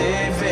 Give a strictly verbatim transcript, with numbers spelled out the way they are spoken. living.